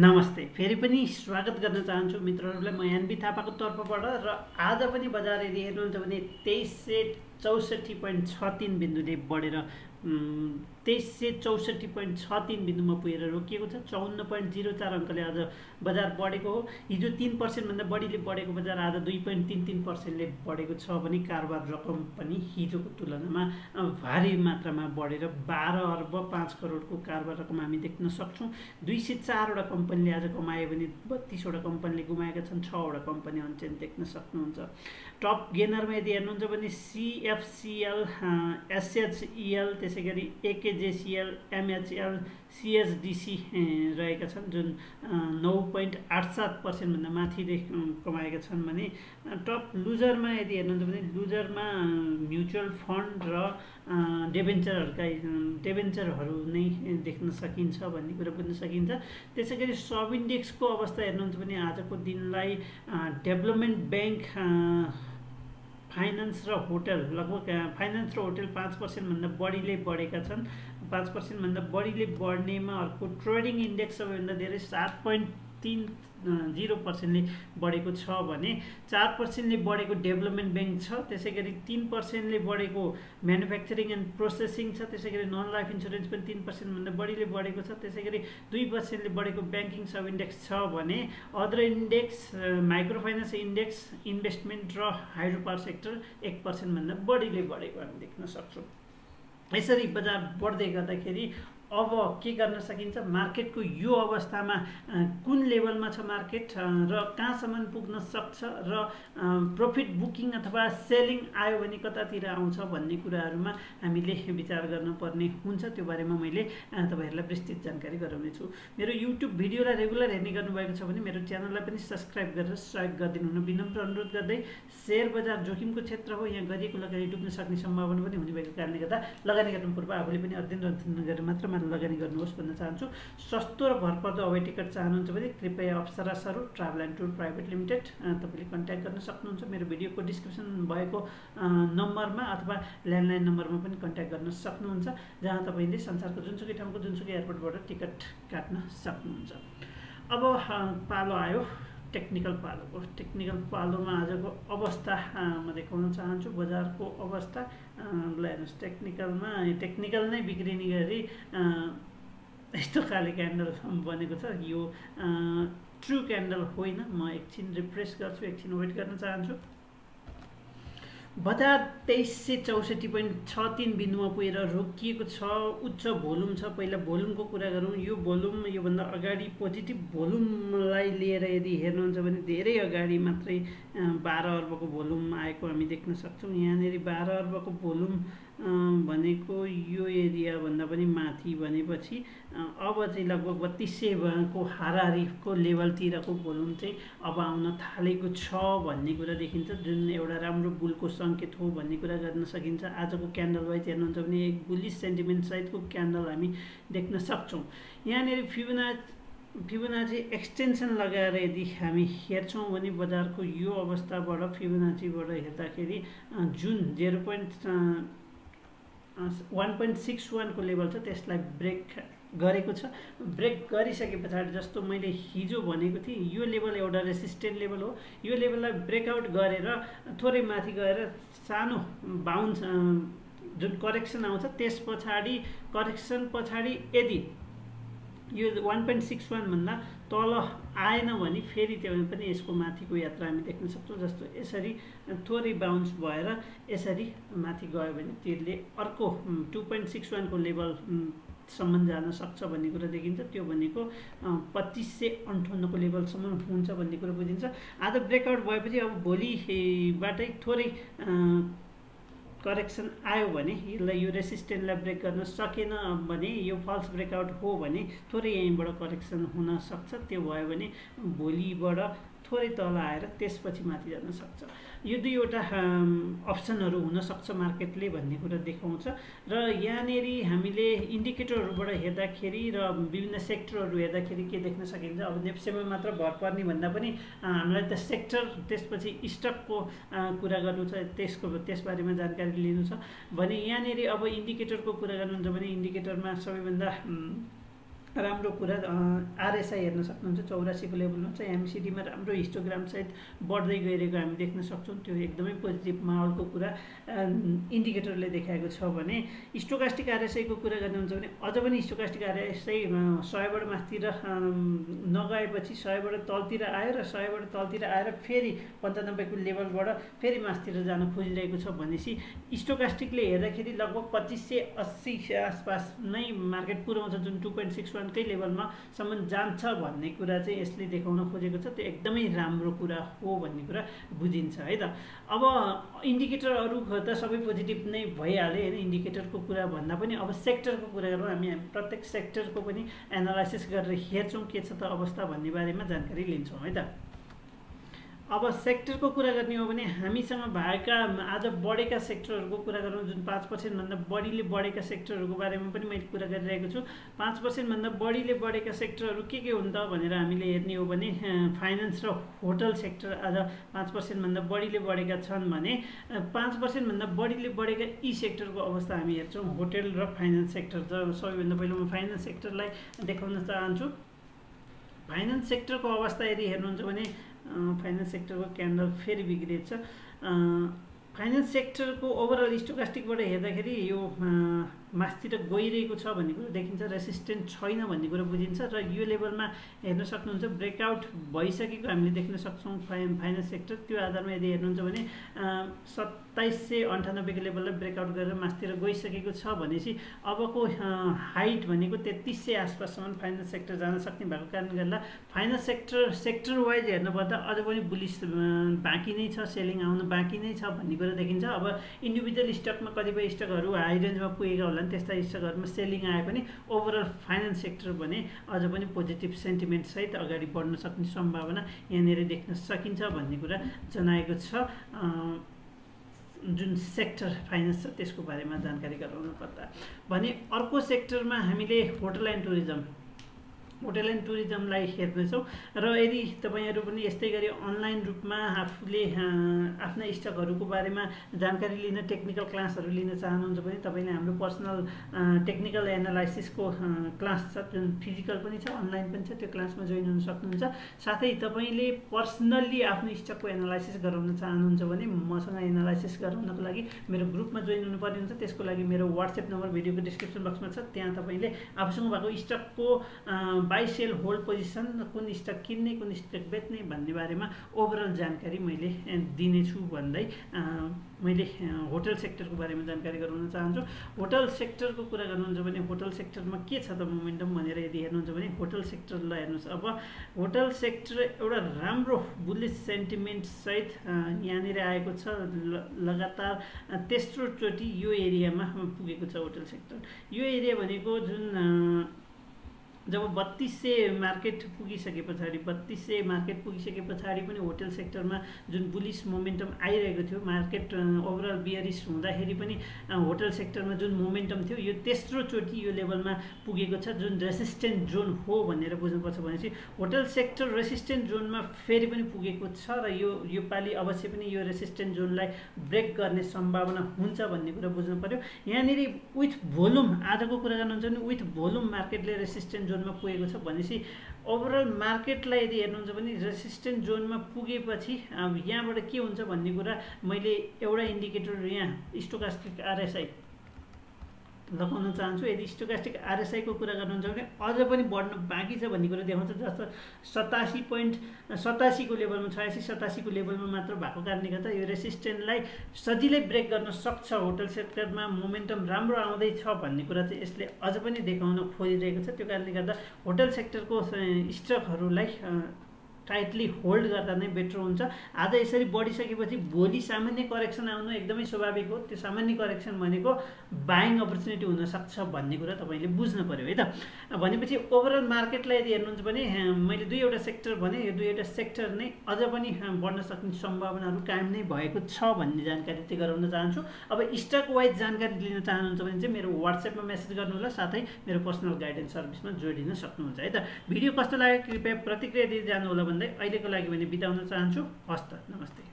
नमस्ते, फेरि पनि स्वागत गर्न चाहन्छु मित्रहरुलाई म एनबी थापाको तर्फबाट। र आज पनि बजार यदि हेर्नुहुन्छ भने 2364.63 बिन्दुले बढेर 2364.63 बिन्दुमा पुगेर रोकिएको छ। 54.04 अंकले आज बजार बढेको हो। हिजो 3% भन्दा बढीले बढेको बजार आज 2.33% ले बढेको छ भने कारोबार रकम पनि हिजोको तुलनामा भारी मात्रामा बढेर 12 अर्ब 5 करोडको कारोबार रकम हामी देख्न सक्छौं। 204 वटा कम्पनीले आज कमाए भने 32 वटा कम्पनीले गुमाएका छन्, 6 वटा कम्पनी अन्चेन देख्न सक्नुहुन्छ। टप गेनरमा यदि हेर्नुहुन्छ भने CFCL, SHEL, त्यसैगरी AKJCL, MHL, CSDC रहेका छन् जुन 9.87% भन्दा माथि कमाएका छन् भने टप लुजरमा यदि हेर्नुहुन्छ भने लुजरमा म्युचुअल फन्ड र डेबेन्चरहरु नै देख्न सकिन्छ भन्ने कुरा बुझ्न सकिन्छ। त्यसैगरी सब इन्डेक्सको अवस्था हेर्नुहुन्छ भने आजको दिनलाई डेभलपमेन्ट बैंक, फाइनान्स र होटल लगभग 5% भन्दा बढीले बढेका छन्। 5% भन्दा बढीले बढ्नेमा अर्को ट्रेडिङ इन्डेक्स सबैभन्दा धेरै 7.30% ले बढेको छ भने 4% ले बढेको डेभलपमेन्ट बैंक छ। त्यसैगरी 3% ले बढेको म्यानुफ्याक्चरिङ एन्ड प्रोसेसिङ छ। त्यसैगरी नन लाइफ इन्स्योरेन्स पनि 3% भन्दा बढीले बढेको छ। त्यसैगरी 2% ले बढेको बैंकिङ सब इन्डेक्स छ भने other index, micro finance index, investment र हाइड्रो पावर सेक्टर 1% भन्दा बढीले बढेको हामी देख्न सक्छौं। यसरी बजार बढ्दै गर्दाखेरि अब के गर्न सकिन्छ? मार्केटको यो अवस्थामा कुन लेभलमा छ मार्केट र कहाँसम्म पुग्न सक्छ र प्रॉफिट बुकिङ अथवा सेलिङ आयो भने कतातिर आउँछ भन्ने कुराहरुमा हामीले विचार गर्नुपर्ने हुन्छ। त्यो बारेमा मैले तपाईहरुलाई विस्तृत जानकारी गराउने छु। मेरो YouTube भिडियोलाई रेगुलर हेर्ने गर्नुभएको छ भने मेरो च्यानललाई पनि सब्स्क्राइब गरेर सहयोग गरिदिनु हुन विनम्र अनुरोध गर्दै शेयर बजार जोखिमको क्षेत्र हो। यहाँ गरिएको लगानी डुब्न सक्ने सम्भावना पनि हुने भएको कारणले गर्दा लगानी गर्नु पूर्व आफूले पनि अध्ययन अध्ययन गरेर मात्र लगानी गर्नुहोस् भन्न चाहन्छु। सस्तो र भरपर्दो हवाई टिकट चाहनुहुन्छ भने कृपया Apsara Saru travel and tour private limited तपाईले कन्ट्याक्ट गर्न सक्नुहुन्छ। मेरो भिडियोको डिस्क्रिप्सन भएको नम्बरमा अथवा ल्यान्डलाइन नम्बरमा पनि कन्ट्याक्ट गर्न सक्नुहुन्छ, जहाँ तपाईले संसारको जुनसुकै ठाउँको जुनसुकै एयरपोर्टबाट टिकट काट्न सक्नुहुन्छ। अब पालो आयो टेक्निकल पालोको। टेक्निकल पालोमा आजको अवस्था म देखाउन चाहन्छु, बजारको अवस्था हेर्नुहोस्। टेक्निकल नै बिग्रिने गरी यस्तो खाले क्यान्डल बनेको छ। यो ट्रू क्यान्डल होइन। म एकछिन रिफ्रेस गर्छु, एकछिन वेट गर्न चाहन्छु। बजार 2364.63 बिन्दुमा पुगेर रोकिएको छ। उच्च भोल्युम छ। पहिला भोल्युमको कुरा गरौँ। यो भोल्युम योभन्दा अगाडि पोजिटिभ भोल्युमलाई लिएर यदि हेर्नुहुन्छ भने धेरै अगाडि मात्रै 12 अर्बको भोल्युम आएको हामी देख्न सक्छौँ। यहाँनेरि 12 अर्बको भोल्युम भनेको यो एरिया भन्दा पनि माथि भनेपछि अब चाहिँ लगभग 3200 को हाराहारीको लेभलतिरको भोल्युम चाहिँ अब आउन थालेको छ भन्ने कुरा देखिन्छ, जुन एउटा राम्रो बुलको संकेत हो भन्ने कुरा गर्न सकिन्छ। आजको क्यान्डल वाइज हेर्नुहुन्छ भने एक बुलिस सेन्टिमेन्ट साइडको क्यान्डल हामी देख्न सक्छौँ। यहाँनेरि फिबोनाची एक्सटेन्सन लगाएर यदि हामी हेर्छौं भने बजारको यो अवस्थाबाट फिबोनाचीबाट हेर्दाखेरि जुन 0.1.61 को लेभल छ त्यसलाई ब्रेक गरेको छ। ब्रेक गरिसके पछाडि जस्तो मैले हिजो भनेको थिएँ, यो लेभल एउटा रेसिस्टेन्ट लेभल हो। यो लेभललाई ब्रेकआउट गरेर थोरै माथि गएर सानो बाउन्स जुन करेक्सन आउँछ त्यस पछाडि यदि यो 1.61 भन्दा तल आएन भने फेरि त्यहाँ पनि यसको माथिको यात्रा हामी देख्न सक्छौँ। जस्तो यसरी थोरै बाउन्स भएर यसरी माथि गयो भने त्यसले अर्को 2.61 को लेभल सम्म जान सक्छ भन्ने कुरा देखिन्छ। त्यो भनेको 2558 को लेभलसम्म हुन्छ भन्ने कुरा बुझिन्छ। आज ब्रेकआउट भएपछि अब भोलिबाटै थोरै करेक्सन आयो भने यसलाई यो रेसिस्टेन्सलाई ब्रेक गर्न सकेन भने यो फल्स ब्रेकआउट हो भने थोरै यहीँबाट करेक्सन हुन सक्छ। त्यो भयो भने भोलिबाट थोरै तल आएर त्यसपछि माथि जान सक्छ। यो दुईवटा अप्सनहरु हुन सक्छ मार्केटले भन्ने कुरा देखाउँछ। र यहाँनेरि हामीले इन्डिकेटरहरुबाट हेर्दाखेरि र विभिन्न सेक्टरहरु हेर्दाखेरि के देख्न सकिन्छ? अब नेप्सेमा मात्र भर पर्ने भन्दा पनि हामीलाई त सेक्टर त्यसपछि स्टकको कुरा गर्नु छ, त्यसबारेमा जानकारी लिनु छ भने यहाँनेरि अब इन्डिकेटरको कुरा गर्नुहुन्छ भने इन्डिकेटरमा सबैभन्दा राम्रो कुरा आरएसआई हेर्न सक्नुहुन्छ 84 को लेभलमा चाहिँ एमसीडी मा राम्रो हिस्टोग्राम सहित बढ्दै गएको हामी देख्न सक्छौं। त्यो एकदमै पोजिटिभ माहौलको कुरा इन्डिकेटरले देखाएको छ भने स्टोकास्टिक आरएसआई को कुरा गर्ने हुन्छ भने अझ पनि स्टोकास्टिक आरएसआई 100 बाट माथितिर नगएपछि 100 बाट तलतिर आयो र 100 बाट तलतिर आएर फेरि 95 को लेभलबाट फेरि माथितिर जान खोजिरहेको छ भनेसी स्टोकास्टिकले हेर्दाखेरि लगभग 2580 आसपास नै मार्केट पुर्याउँछ जुन 2.6 कै लेभलमा सम्म जान्छ भन्ने कुरा चाहिँ यसले देखाउन खोजेको छ। त्यो एकदमै राम्रो कुरा हो भन्ने कुरा बुझिन्छ है त। अब इन्डिकेटरहरु त सबै पोजिटिभ नै भइहाले हैन, इन्डिकेटरको कुरा भन्दा पनि अब सेक्टरको कुरा गरौँ। हामी प्रत्येक सेक्टरको पनि एनालाइसिस गरेर हेर्छौं के छ त अवस्था भन्ने बारेमा जानकारी लिन्छौं है त। अब सेक्टर को कुरा गर्ने हो भने हामीसँग भएका आज बढेका सेक्टरहरुको कुरा गरौँ जुन 5% भन्दा बढीले बढेका सेक्टरहरुको बारेमा पनि मैले कुरा गरिरहेको छु। 5% भन्दा बढीले बढेका सेक्टरहरु के हुन् त भनेर हामीले हेर्ने हो भने फाइनान्स र होटल सेक्टर आज 5% भन्दा बढीले बढेका छन् भने 5% भन्दा बढीले बढेका ई सेक्टरको अवस्था हामी हेर्छौं। होटल र फाइनान्स सेक्टर जब सबैभन्दा पहिलो म फाइनान्स सेक्टरलाई देखाउन चाहन्छु। फाइनान्स सेक्टरको अवस्था यदि हेर्नुहुन्छ भने फाइनान्स सेक्टरको क्यान्डल फेरि बिग्रिएको छ। फाइनान्स सेक्टरको ओभरअल स्टोकास्टिकबाट हेर्दाखेरि यो मास्तिर गइरहेको छ भन्ने कुरा देखिन्छ, रेसिस्टेन्ट छैन भन्ने कुरा बुझिन्छ र यो लेभलमा हेर्न सक्नुहुन्छ ब्रेकआउट भइसकेको हामीले देख्न सक्छौं। फाइनान्स सेक्टर त्यो आधारमा यदि हेर्नुहुन्छ भने 2798 को लेभललाई ब्रेकआउट गरेर मास्तिर गइसकेको छ भनेपछि अबको हाइट भनेको 3300 आसपाससम्म फाइनान्स सेक्टर जान सक्ने भएको कारणले गर्दा फाइनान्स सेक्टर वाइज हेर्नुपर्दा अझ पनि बुलिस बाँकी नै छ, सेलिङ आउन बाँकी नै छ भन्ने कुरा देखिन्छ। अब इन्डिभिजुअल स्टकमा कतिपय स्टकहरु हाई रेन्जमा पुगेका होला, त्यस्ता स्टकहरुमा सेलिङ आए पनि ओभरअल फाइनान्स सेक्टर भने अझ पनि पोजिटिभ सेन्टिमेन्ट सहित अगाडि बढ्न सक्ने सम्भावना यहाँनिर देख्न सकिन्छ भन्ने कुरा जनाएको छ। जुन सेक्टर फाइनान्स छ त्यसको बारेमा जानकारी गराउनु पर्दा भने अर्को सेक्टरमा हामीले होटल एन्ड टुरिज्मलाई हेर्दैछौँ र यदि तपाईहरु पनि यस्तै गरी अनलाइन रूपमा आफूले आफ्ना स्टकहरुको बारेमा जानकारी लिन टेक्निकल क्लासहरु लिन चाहनुहुन्छ भने तपाईले हाम्रो पर्सनल टेक्निकल एनालाइसिसको क्लास छ जुन फिजिकल पनि छ अनलाइन पनि छ, त्यो क्लासमा जोइन हुन सक्नुहुन्छ। साथै तपाईले पर्सनली आफ्नो स्टकको एनालाइसिस गराउन चाहनुहुन्छ भने मसँग एनालाइसिस गराउनको लागि मेरो ग्रुपमा जोइन हुनुपर्ने हुन्छ। त्यसको लागि मेरो WhatsApp नम्बर भिडियोको डिस्क्रिप्सन बक्समा छ, त्यहाँ तपाईले आफूसँग भएको स्टकको बाई सेल होल्ड पोजिसन कुन स्टक किन्ने कुन स्टक बेच्ने भन्ने बारेमा ओभरअल जानकारी मैले दिनेछु भन्दै मैले होटल सेक्टरको बारेमा जानकारी गराउन चाहन्छु। होटल सेक्टरको कुरा गर्नुहुन्छ भने होटल सेक्टरमा के छ त मोमेन्टम भनेर यदि हेर्नुहुन्छ भने होटल सेक्टरलाई हेर्नुहोस्। अब होटल सेक्टर एउटा राम्रो बुलिस सेन्टिमेन्ट सहित यहाँनिर आएको छ, लगातार तेस्रो चोटी यो एरियामा पुगेको छ होटल सेक्टर। यो एरिया भनेको जुन जब 3200 मार्केट पुगिसके पछाडि 3200 मार्केट पुगिसके पछाडि पनि होटल सेक्टरमा जुन बुलिस मोमेन्टम आइरहेको थियो, मार्केट ओभरअल बियरिस हुँदाखेरि पनि होटल सेक्टरमा जुन मोमेन्टम थियो यो तेस्रो चोटी यो लेभलमा पुगेको छ जुन रेसिस्टेन्ट जोन हो भनेर बुझ्नुपर्छ। भनेपछि होटल सेक्टर रेसिस्टेन्ट जोनमा फेरि पनि पुगेको छ र यो पाली अवश्य पनि यो रेसिस्टेन्ट जोनलाई ब्रेक गर्ने सम्भावना हुन्छ भन्ने कुरा बुझ्नु पर्यो। यहाँनिर विथ भोल्युम आजको कुरा गर्नुहुन्छ भने विथ भोल्युम मार्केटले रेसिस्टेन्ट जोनमा पुगेको छ भनेपछि ओभरअल मार्केटलाई यदि हेर्नुहुन्छ भने रेसिस्टेन्ट जोनमा पुगेपछि अब यहाँबाट के हुन्छ भन्ने कुरा मैले एउटा इन्डिकेटर यहाँ स्टोकास्टिक आरएसआई लगाउन चाहन्छु। यदि स्टोकास्टिक आरएसआई को कुरा गर्नुहुन्छ भने अझ पनि बढ्न बाँकी छ भन्ने कुरा देखाउँछ। जस्तो 87.87 को लेभलमा 86-87 को लेभलमा मात्र भएको कारणले गर्दा यो रेसिस्टेन्टलाई सजिलै ब्रेक गर्न सक्छ। होटल सेक्टरमा मोमेन्टम राम्रो आउँदै छ भन्ने कुरा चाहिँ यसले अझ पनि देखाउन खोजिरहेको छ। त्यो कारणले गर्दा होटल सेक्टरको स्टकहरुलाई टाइटली होल्ड गर्दा नै बेटर हुन्छ। आज यसरी बढिसकेपछि भोलि सामान्य करेक्सन आउनु एकदमै स्वाभाविक हो। त्यो सामान्य करेक्सन भनेको बाइङ अपर्च्युनिटी हुन सक्छ भन्ने कुरा तपाईले बुझ्नु पर्यो है त। भनेपछि ओभरअल मार्केटलाई यदि हेर्नुहुन्छ भने मैले दुईवटा सेक्टर भने यो दुईवटा सेक्टर नै अझ पनि बढ्न सक्ने सम्भावनाहरु कायम नै भएको छ भन्ने जानकारी चाहिँ गराउन चाहन्छु। अब स्टक वाइज जानकारी लिन चाहनुहुन्छ भने चाहिँ मेरो WhatsApp मा मेसेज गर्नुहोला, साथै मेरो पर्सनल गाइडेन्स सर्भिसमा जोडिन सक्नुहुन्छ है त। भिडियो कस्तो लाग्यो कृपया प्रतिक्रिया दिदै जानु होला भन्दै अहिलेको लागि भने बिताउन चाहन्छु। हस्त नमस्ते।